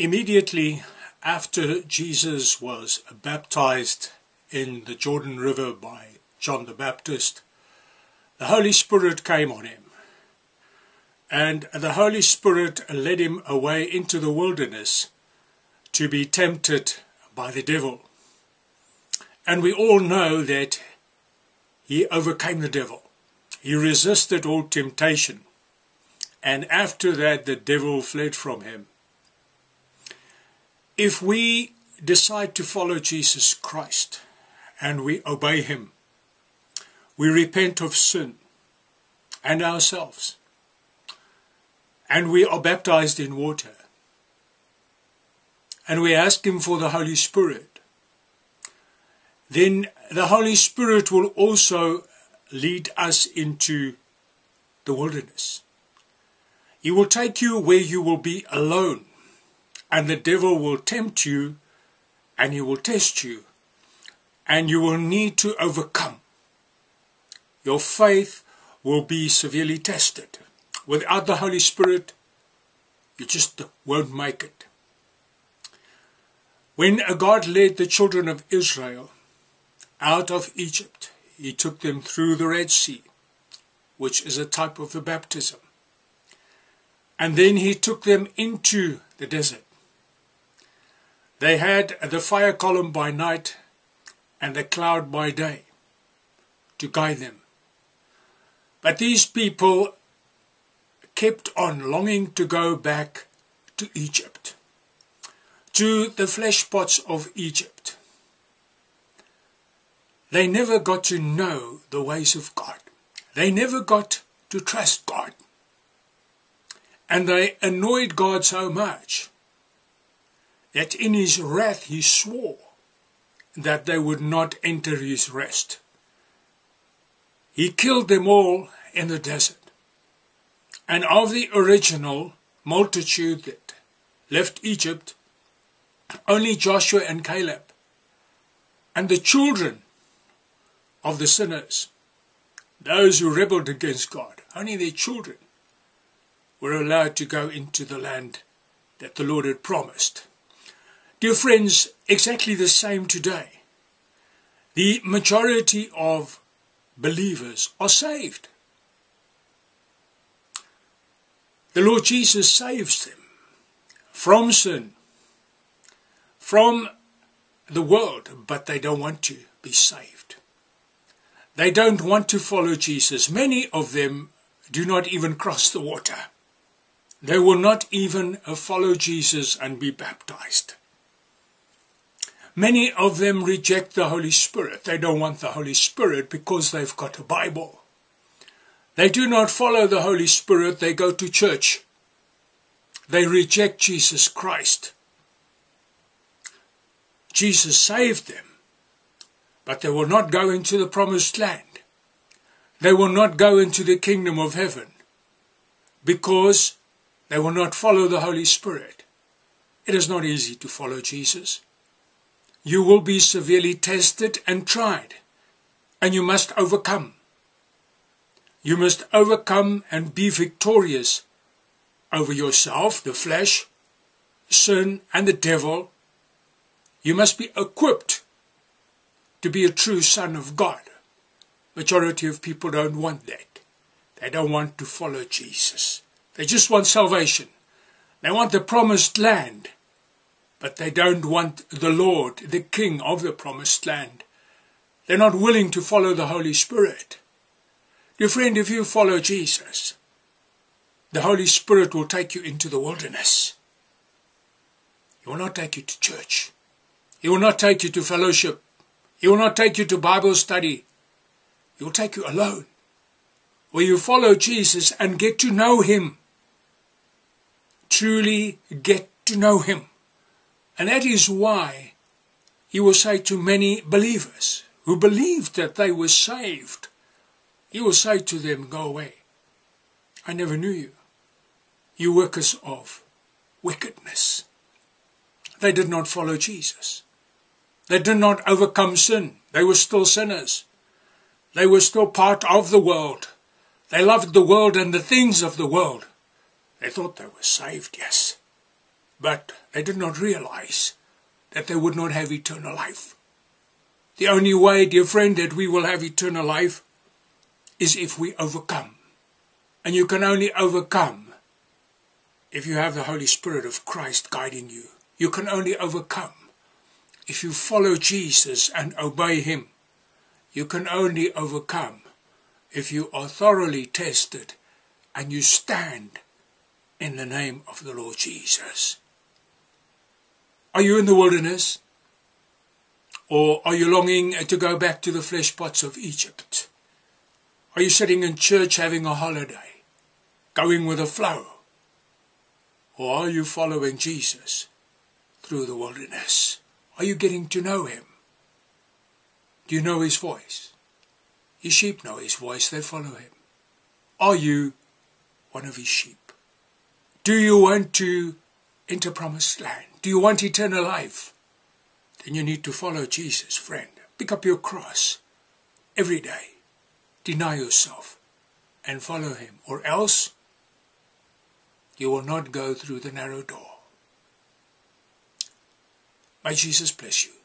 Immediately after Jesus was baptized in the Jordan River by John the Baptist, the Holy Spirit came on him, and the Holy Spirit led him away into the wilderness to be tempted by the devil. And we all know that he overcame the devil. He resisted all temptation, and after that the devil fled from him. If we decide to follow Jesus Christ and we obey him, we repent of sin and ourselves, and we are baptized in water, and we ask him for the Holy Spirit, then the Holy Spirit will also lead us into the wilderness. He will take you where you will be alone, and the devil will tempt you, and he will test you, and you will need to overcome. Your faith will be severely tested. Without the Holy Spirit, you just won't make it. When God led the children of Israel out of Egypt, he took them through the Red Sea, which is a type of the baptism. And then he took them into the desert. They had the fire column by night and the cloud by day to guide them. But these people kept on longing to go back to Egypt, to the flesh pots of Egypt. They never got to know the ways of God. They never got to trust God. And they annoyed God so much that in his wrath he swore that they would not enter his rest. He killed them all in the desert. And of the original multitude that left Egypt, only Joshua and Caleb and the children of the sinners, those who rebelled against God, only their children were allowed to go into the land that the Lord had promised. Dear friends, exactly the same today. The majority of believers are saved. The Lord Jesus saves them from sin, from the world, but they don't want to be saved. They don't want to follow Jesus. Many of them do not even cross the water. They will not even follow Jesus and be baptized. Many of them reject the Holy Spirit. They don't want the Holy Spirit because they've got a Bible. They do not follow the Holy Spirit. They go to church. They reject Jesus Christ. Jesus saved them, but they will not go into the promised land. They will not go into the kingdom of heaven because they will not follow the Holy Spirit. It is not easy to follow Jesus. You will be severely tested and tried, and you must overcome. You must overcome and be victorious over yourself, the flesh, sin, and the devil. You must be equipped to be a true son of God. Majority of people don't want that. They don't want to follow Jesus. They just want salvation. They want the promised land, but they don't want the Lord, the King of the promised land. They're not willing to follow the Holy Spirit. Dear friend, if you follow Jesus, the Holy Spirit will take you into the wilderness. He will not take you to church. He will not take you to fellowship. He will not take you to Bible study. He will take you alone, where you follow Jesus and get to know him. Truly get to know him. And that is why he will say to many believers who believed that they were saved, he will say to them, "Go away. I never knew you, you workers of wickedness." They did not follow Jesus. They did not overcome sin. They were still sinners. They were still part of the world. They loved the world and the things of the world. They thought they were saved, yes. but they did not realize that they would not have eternal life. The only way, dear friend, that we will have eternal life is if we overcome. And you can only overcome if you have the Holy Spirit of Christ guiding you. You can only overcome if you follow Jesus and obey Him. You can only overcome if you are thoroughly tested and you stand in the name of the Lord Jesus. Are you in the wilderness? Or are you longing to go back to the flesh pots of Egypt? Are you sitting in church having a holiday, going with the flow? Or are you following Jesus through the wilderness? Are you getting to know Him? Do you know His voice? His sheep know His voice, they follow Him. Are you one of His sheep? Do you want to enter promised land? Do you want eternal life? Then you need to follow Jesus, friend. Pick up your cross every day. Deny yourself and follow Him, or else you will not go through the narrow door. May Jesus bless you.